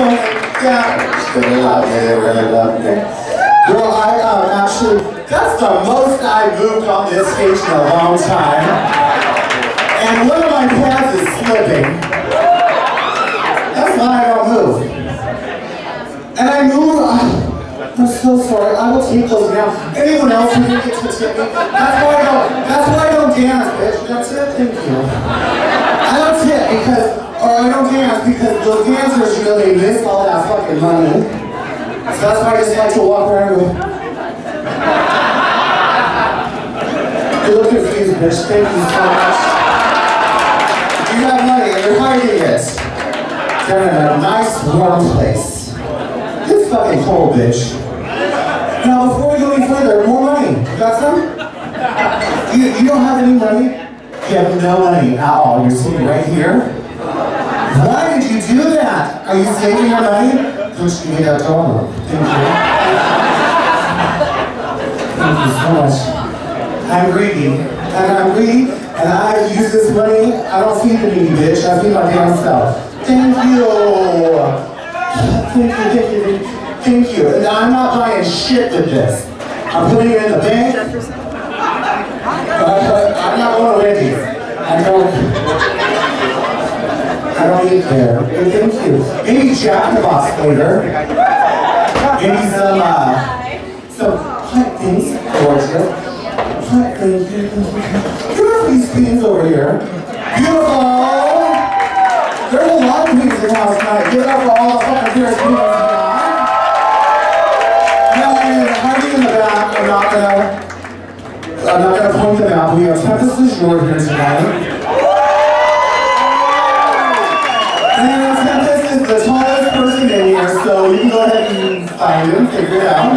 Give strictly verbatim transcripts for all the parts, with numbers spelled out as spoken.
Oh my God, they love me, they really love me. Girl, I uh, actually, that's the most I've moved on this stage in a long time. And one of my pants is slipping. That's why I don't move. And I move, uh, I'm so sorry, I will take those now. Anyone else who can get to tip me? That's why I don't, that's why I don't dance, bitch. That's it, thank you. I don't tip because Or I don't dance because those dancers, you know, they miss all that fucking money. So that's why I just like to walk around with. You look confused, bitch. Thank you so much. You have money and you're hiding it. They're in a nice, warm place. It's fucking cold, bitch. Now, before we go any further, more money. You got some? You, you don't have any money? You have no money at all. You're sitting right here. Why did you do that? Are you saving your money? Push me that dollar. Thank you. Thank you so much. I'm greedy. And I'm greedy, and I use this money. I don't feed the needy, bitch. I feed my damn self. Thank you. Thank you, thank you, thank you. And I'm not buying shit with this. I'm putting it in the bank. But I'm not going to Wendy's. I don't. I don't eat there. Hey, thank you. Any Jack in the Box later? Any some, uh, some hot things, gorgeous. Hot things, beautiful. You have these things over here. Beautiful! There's a lot of things in the house tonight. Give it up for all the fucking fierce people in the house. Now, I'm hiding in the back. I'm not gonna, I'm not gonna point them out. We have Tempest DuJour here tonight. The tallest person in here, so you can go ahead and find him, figure it out.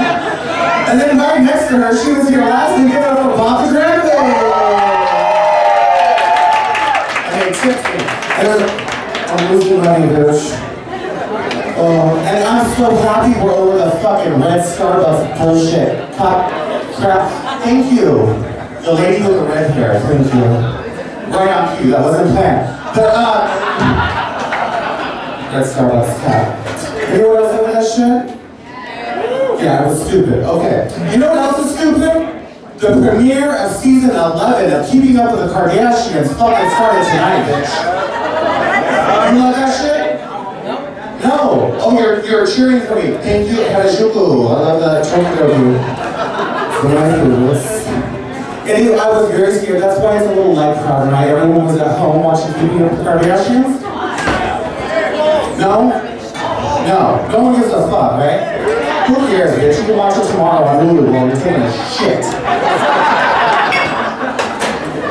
And then right next to her, she was here last, and give it up for Bobby Grandpa! And they tipped me. I'm losing money, bitch. Um, and I'm so happy we're over the fucking red Starbucks bullshit. Pop, crap. Thank you. The lady with the red hair, thank you. Right on cue, that wasn't planned. But, uh... Let's start off the top. You know what else over that shit? Yeah, it was stupid. Okay. You know what else is stupid? The premiere of season eleven of Keeping Up with the Kardashians fucking started tonight, bitch. You love that shit? No. Oh, you're, you're cheering for me. Thank you, Harajuku. I love that trophy of you. Anyway, I was very scared. That's why it's a little light crowd tonight. Everyone was at home watching Keeping Up with the Kardashians. No? No. No one gives a fuck, right? Who cares, bitch? You can watch it tomorrow on Hulu while you're taking a shit.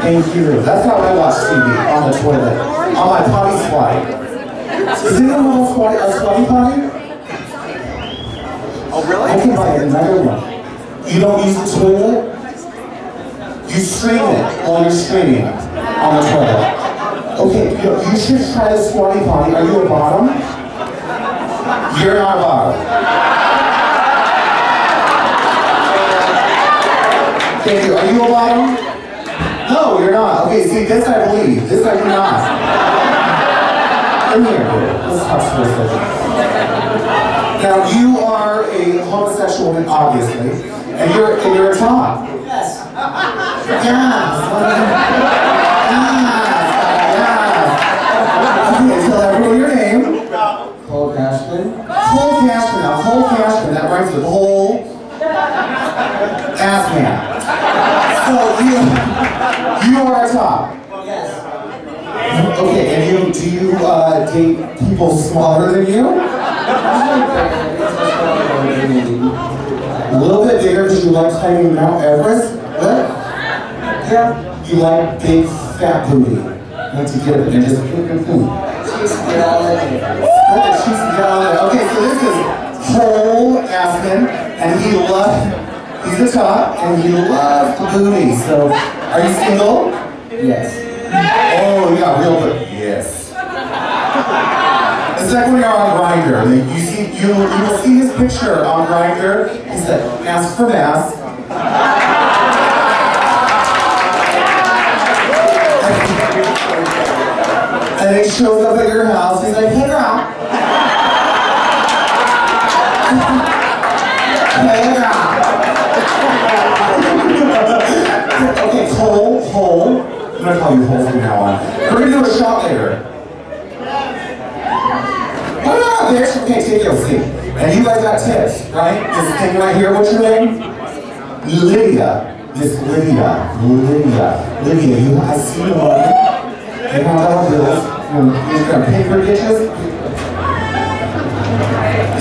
Thank you. That's how I watch T V. On the toilet. On my potty squatty. Is it a little squatty, a squatty potty? Oh, really? I can buy another one. You don't use the toilet? You stream it while you're streaming on the toilet. Okay, you, you should try the Squatty Potty. Are you a bottom? You're not a bottom. Thank you. Are you a bottom? No, you're not. Okay, see, this I believe. This I do not. Come here. Let's talk for a second. Now, you are a homosexual woman, obviously, and you're, and you're a top. Yes. Yes. With whole ass man. So you, you are a top. Yes. Okay, and you do you uh, date people smaller than you? A little bit bigger. Do you like climbing Mount Everest? What? Yeah. You like big fat booty. Let's get it and just cook and food. Cheese salad. Okay, so this is Troll Aspen, and he loves, he's a top, and he loves the booty, so, are you single? Yes. Oh, yeah, real good. Yes. It's like when you're on Grindr, like, you see, you, you will see his picture on Grindr, he said, ask for mass. And he shows up at your house, he's like, hey girl. Okay, Cole, Cole. I'm gonna call you Cole from now on. We're gonna do a shot later. Ah, there's okay, take your seat. And you guys got tips, right? Just hang right here. What's your name? Lydia. This Lydia. Lydia. Lydia, you I see you one. They want all this. You're gonna pay for dishes?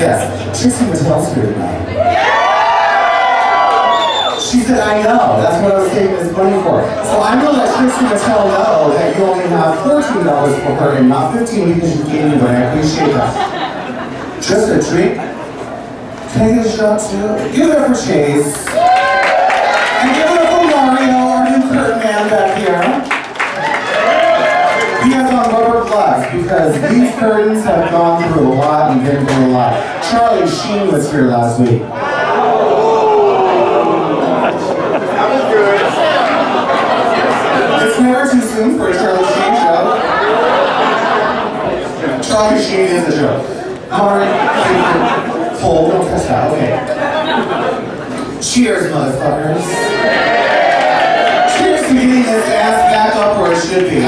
Yes. Kristy Michelle's here tonight. She said, I know, that's what I was saving this money for. So I'm going to let Kristy Michelle know that you only have fourteen dollars for her and not fifteen dollars because you gave me one. I appreciate that. Just a treat. Can I get a shot too? Give it up for Chase. And give it up for Mario, our new curtain man back here. He has on rubber gloves because these curtains have gone through a lot and been through a lot. Charlie Sheen was here last week. Never too soon for a Charlie Sheen show. Charlie Sheen is a joke. Alright, Cole, don't touch that, okay. Cheers, motherfuckers. Cheers to getting this ass back up where it should be. I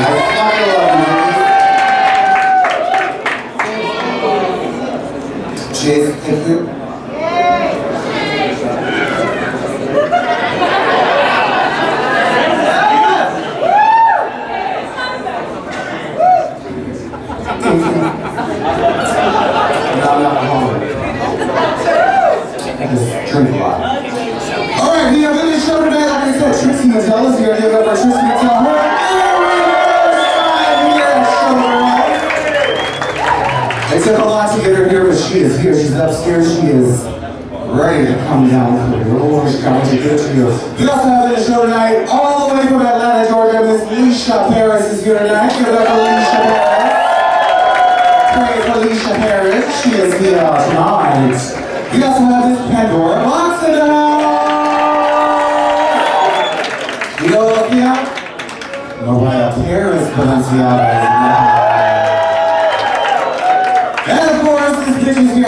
fucking love you. Cheers, thank you. Upstairs, she is ready to come down to the room. She's coming to get to you. We also have in the show tonight, all the way from Atlanta, Georgia, Miss Alicia Harris is here tonight. Give it up for Alicia Harris. Pray for Alicia Harris. She is here tonight. We also have Miss Pandora Box in the house. You know up here? Nobody up here is Balenciaga.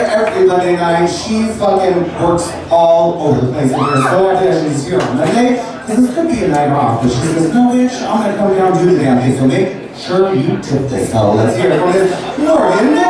Every Monday night, she fucking works all over the place. And we're so happy that she's here on Monday, because this could be a night off. But she says, no bitch, I'm gonna come down and do the damn thing. So make sure you tip this. So let's hear it from this Morgan.